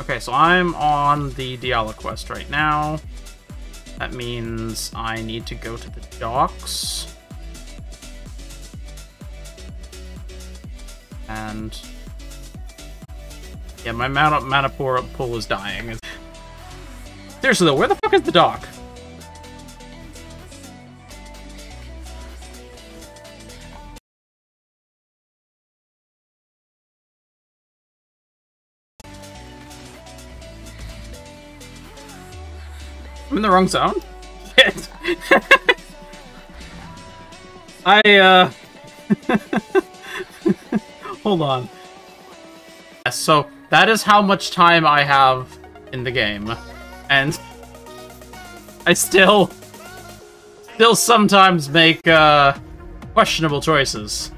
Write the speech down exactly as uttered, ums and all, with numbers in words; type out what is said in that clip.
Okay, so I'm on the Diala quest right now. That means I need to go to the docks. And yeah, my mana, mana pool is dying. Seriously though, where the fuck is the dock? I'm in the wrong zone? Shit. I, uh... Hold on. Yes, so that is how much time I have in the game. And I still... still sometimes make, uh... questionable choices.